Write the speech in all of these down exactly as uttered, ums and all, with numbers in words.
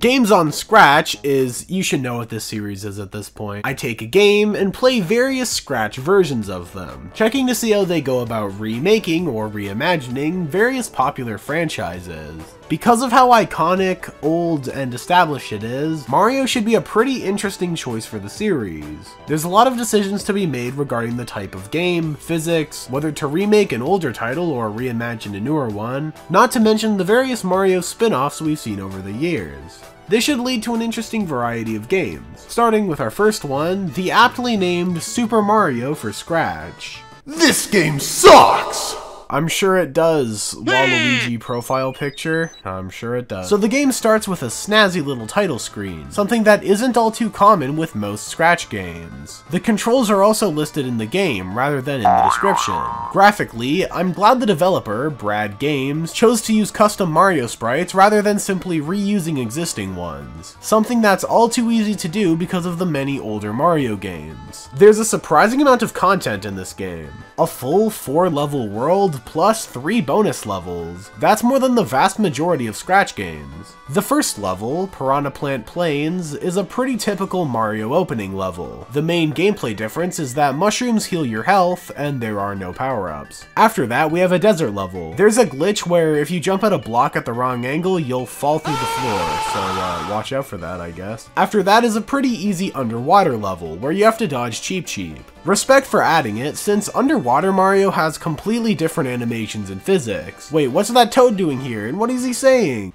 Games on Scratch is, you should know what this series is at this point. I take a game and play various Scratch versions of them, checking to see how they go about remaking or reimagining various popular franchises. Because of how iconic, old, and established it is, Mario should be a pretty interesting choice for the series. There's a lot of decisions to be made regarding the type of game, physics, whether to remake an older title or reimagine a newer one, not to mention the various Mario spin-offs we've seen over the years. This should lead to an interesting variety of games, starting with our first one, the aptly named Super Mario for Scratch. This game sucks! I'm sure it does. Waluigi profile picture, I'm sure it does. So the game starts with a snazzy little title screen, something that isn't all too common with most Scratch games. The controls are also listed in the game rather than in the description. Graphically, I'm glad the developer, Brad Games, chose to use custom Mario sprites rather than simply reusing existing ones, something that's all too easy to do because of the many older Mario games. There's a surprising amount of content in this game. A full four-level world, plus three bonus levels. That's more than the vast majority of Scratch games. The first level, Piranha Plant Plains, is a pretty typical Mario opening level. The main gameplay difference is that mushrooms heal your health, and there are no power-ups. After that, we have a desert level. There's a glitch where if you jump at a block at the wrong angle, you'll fall through the floor, so uh, watch out for that, I guess. After that is a pretty easy underwater level, where you have to dodge Cheep Cheep. Respect for adding it, since underwater Mario has completely different animations and physics. Wait, what's that toad doing here, and what is he saying?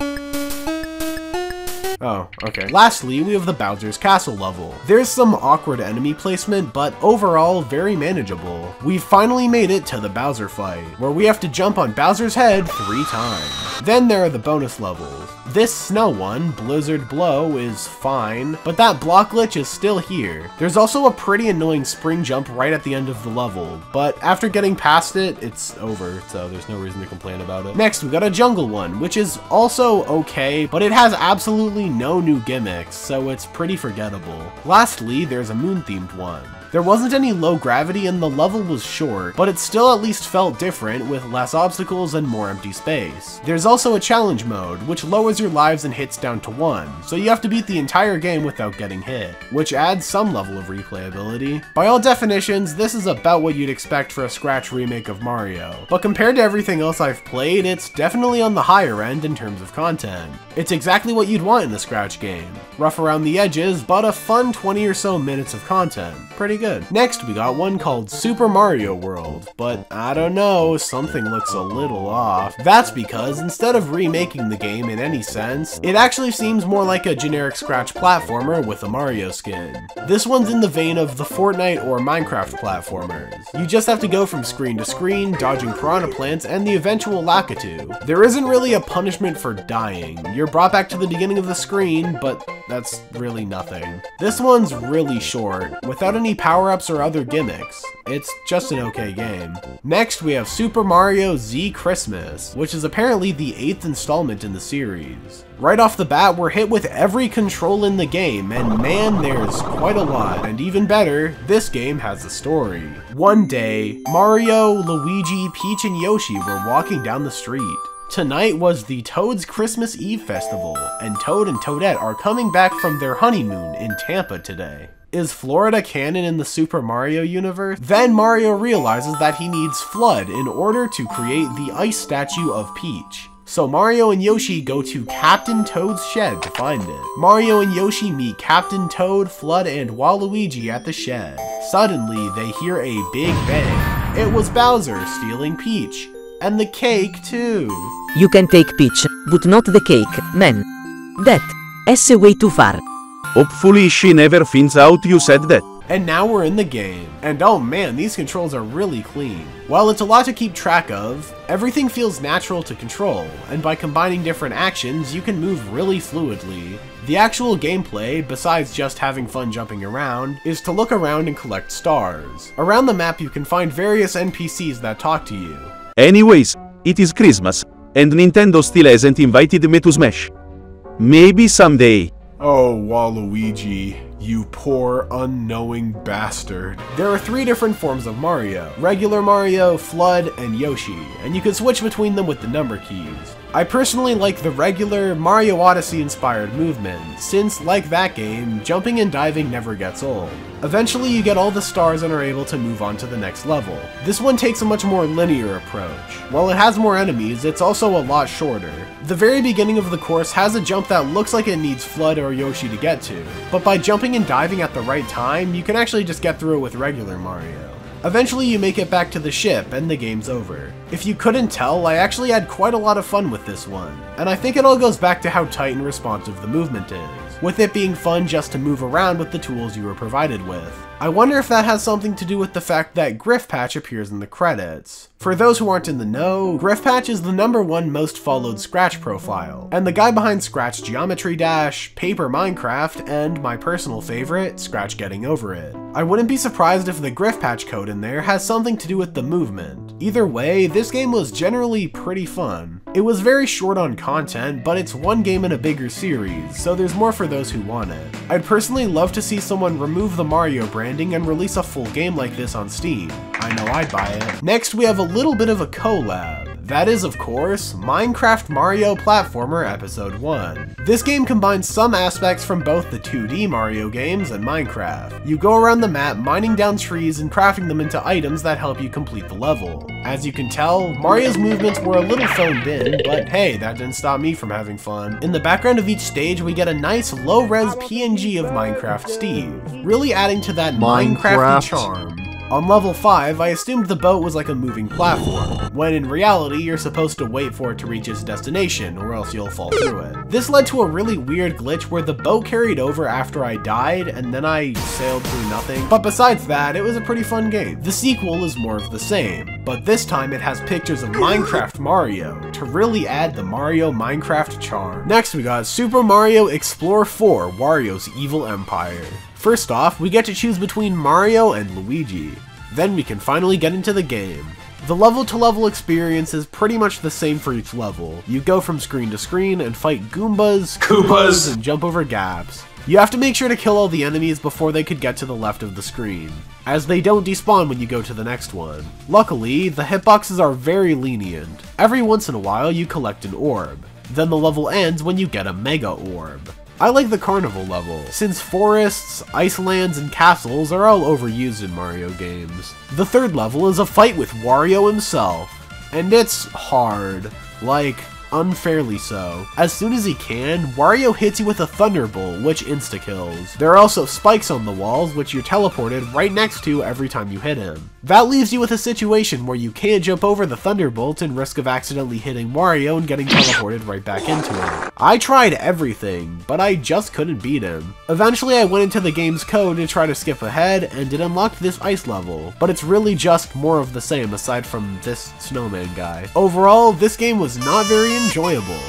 Oh, okay. Lastly, we have the Bowser's Castle level. There's some awkward enemy placement, but overall, very manageable. We've finally made it to the Bowser fight, where we have to jump on Bowser's head three times. Then there are the bonus levels. This snow one, Blizzard Blow, is fine, but that block glitch is still here. There's also a pretty annoying spring jump right at the end of the level, but after getting past it, it's over, so there's no reason to complain about it. Next, we got a jungle one, which is also okay, but it has absolutely no new gimmicks, so it's pretty forgettable. Lastly, there's a moon-themed one. There wasn't any low gravity and the level was short, but it still at least felt different with less obstacles and more empty space. There's also a challenge mode, which lowers your lives and hits down to one, so you have to beat the entire game without getting hit, which adds some level of replayability. By all definitions, this is about what you'd expect for a Scratch remake of Mario, but compared to everything else I've played, it's definitely on the higher end in terms of content. It's exactly what you'd want in a Scratch game. Rough around the edges, but a fun twenty or so minutes of content. Pretty good. Good. Next, we got one called Super Mario World, but I don't know, something looks a little off. That's because instead of remaking the game in any sense, it actually seems more like a generic Scratch platformer with a Mario skin. This one's in the vein of the Fortnite or Minecraft platformers. You just have to go from screen to screen, dodging piranha plants and the eventual Lakitu. There isn't really a punishment for dying. You're brought back to the beginning of the screen, but that's really nothing. This one's really short, without any power power-ups or other gimmicks. It's just an okay game. Next, we have Super Mario Z Christmas, which is apparently the eighth installment in the series. Right off the bat, we're hit with every control in the game, and man, there's quite a lot. And even better, this game has a story. One day, Mario, Luigi, Peach, and Yoshi were walking down the street. Tonight was the Toad's Christmas Eve Festival, and Toad and Toadette are coming back from their honeymoon in Tampa today. Is Florida canon in the Super Mario universe? Then Mario realizes that he needs Flood in order to create the ice statue of Peach. So Mario and Yoshi go to Captain Toad's shed to find it. Mario and Yoshi meet Captain Toad, Flood, and Waluigi at the shed. Suddenly, they hear a big bang. It was Bowser stealing Peach. And the cake, too. You can take Peach, but not the cake, man. That's way too far. Hopefully she never finds out you said that. And now we're in the game. And oh man, these controls are really clean. While it's a lot to keep track of, everything feels natural to control, and by combining different actions, you can move really fluidly. The actual gameplay, besides just having fun jumping around, is to look around and collect stars. Around the map you can find various N P Cs that talk to you. Anyways, it is Christmas, and Nintendo still hasn't invited me to Smash. Maybe someday. Oh, Waluigi, you poor, unknowing bastard. There are three different forms of Mario: regular Mario, Flood, and Yoshi, and you can switch between them with the number keys. I personally like the regular, Mario Odyssey-inspired movement, since, like that game, jumping and diving never gets old. Eventually you get all the stars and are able to move on to the next level. This one takes a much more linear approach. While it has more enemies, it's also a lot shorter. The very beginning of the course has a jump that looks like it needs Flood or Yoshi to get to, but by jumping and diving at the right time, you can actually just get through it with regular Mario. Eventually you make it back to the ship, and the game's over. If you couldn't tell, I actually had quite a lot of fun with this one, and I think it all goes back to how tight and responsive the movement is, with it being fun just to move around with the tools you were provided with. I wonder if that has something to do with the fact that Griffpatch appears in the credits. For those who aren't in the know, Griffpatch is the number one most followed Scratch profile, and the guy behind Scratch Geometry Dash, Paper Minecraft, and my personal favorite, Scratch Getting Over It. I wouldn't be surprised if the Griffpatch code in there has something to do with the movement. Either way, this game was generally pretty fun. It was very short on content, but it's one game in a bigger series, so there's more for those who want it. I'd personally love to see someone remove the Mario branding and release a full game like this on Steam. I know I'd buy it. Next, we have a little bit of a collab. That is, of course, Minecraft Mario Platformer Episode one. This game combines some aspects from both the two D Mario games and Minecraft. You go around the map mining down trees and crafting them into items that help you complete the level. As you can tell, Mario's movements were a little phoned in, but hey, that didn't stop me from having fun. In the background of each stage, we get a nice low-res P N G of Minecraft Steve, really adding to that Minecraft-y Minecraft charm. On level five, I assumed the boat was like a moving platform, when in reality you're supposed to wait for it to reach its destination or else you'll fall through it. This led to a really weird glitch where the boat carried over after I died and then I sailed through nothing, but besides that, it was a pretty fun game. The sequel is more of the same, but this time it has pictures of Minecraft Mario to really add the Mario Minecraft charm. Next we got Super Mario Explore four Wario's Evil Empire. First off, we get to choose between Mario and Luigi. Then we can finally get into the game. The level-to-level experience is pretty much the same for each level. You go from screen to screen and fight Goombas, Koopas, and jump over gaps. You have to make sure to kill all the enemies before they could get to the left of the screen, as they don't despawn when you go to the next one. Luckily, the hitboxes are very lenient. Every once in a while, you collect an orb. Then the level ends when you get a Mega Orb. I like the carnival level, since forests, icelands, and castles are all overused in Mario games. The third level is a fight with Wario himself, and it's hard. Like, unfairly so. As soon as he can, Wario hits you with a thunderbolt, which insta-kills. There are also spikes on the walls, which you're teleported right next to every time you hit him. That leaves you with a situation where you can't jump over the thunderbolt and risk of accidentally hitting Wario and getting teleported right back into it. I tried everything, but I just couldn't beat him. Eventually I went into the game's code to try to skip ahead, and it unlocked this ice level, but it's really just more of the same aside from this snowman guy. Overall, this game was not very enjoyable,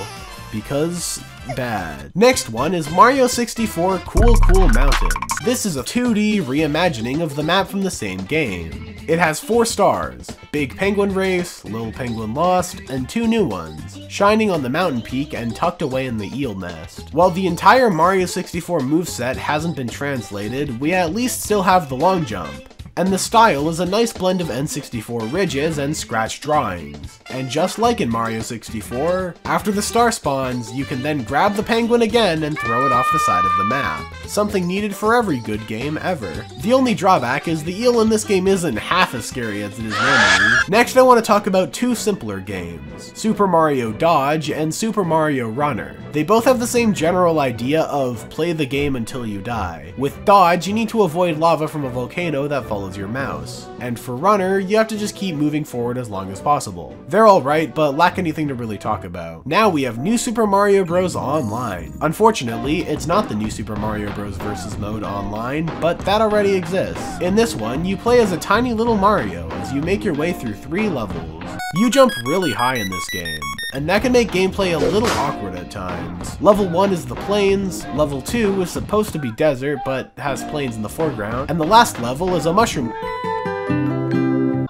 because bad. Next one is Mario sixty-four Cool Cool Mountain. This is a two D reimagining of the map from the same game. It has four stars, Big Penguin Race, Little Penguin Lost, and two new ones, Shining on the Mountain Peak and Tucked Away in the Eel Nest. While the entire Mario sixty-four moveset hasn't been translated, we at least still have the long jump, and the style is a nice blend of N sixty-four ridges and Scratch drawings. And just like in Mario sixty-four, after the star spawns, you can then grab the penguin again and throw it off the side of the map. Something needed for every good game ever. The only drawback is the eel in this game isn't half as scary as it is normally. Next I want to talk about two simpler games, Super Mario Dodge and Super Mario Runner. They both have the same general idea of play the game until you die. With Dodge, you need to avoid lava from a volcano that follows your mouse, and for Runner, you have to just keep moving forward as long as possible. They're alright, but lack anything to really talk about. Now we have New Super Mario Bros Online. Unfortunately, it's not the New Super Mario Bros versus mode online, but that already exists. In this one, you play as a tiny little Mario as you make your way through three levels. You jump really high in this game, and that can make gameplay a little awkward at times. Level one is the plains, level two is supposed to be desert but has plains in the foreground, and the last level is a mushroom.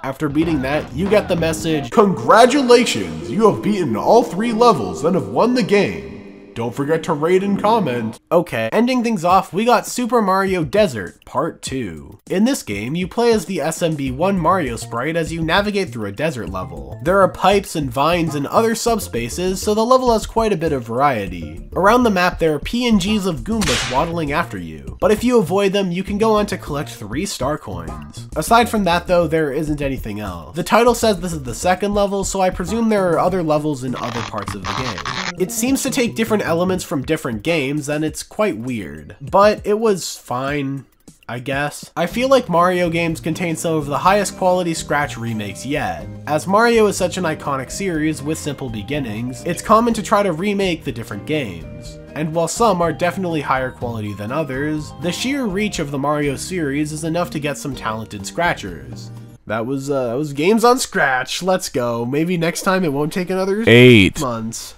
After beating that, you get the message, "Congratulations, you have beaten all three levels and have won the game. Don't forget to rate and comment. Okay, ending things off, we got Super Mario Desert Part two. In this game, you play as the S M B one Mario sprite as you navigate through a desert level. There are pipes and vines and other subspaces, so the level has quite a bit of variety. Around the map, there are P N Gs of Goombas waddling after you, but if you avoid them, you can go on to collect three star coins. Aside from that though, there isn't anything else. The title says this is the second level, so I presume there are other levels in other parts of the game. It seems to take different elements from different games, and it's quite weird, but it was fine, I guess. I feel like Mario games contain some of the highest quality Scratch remakes yet. As Mario is such an iconic series with simple beginnings, it's common to try to remake the different games. And while some are definitely higher quality than others, the sheer reach of the Mario series is enough to get some talented scratchers. That was, uh, that was games on Scratch. Let's go. Maybe next time it won't take another eight months.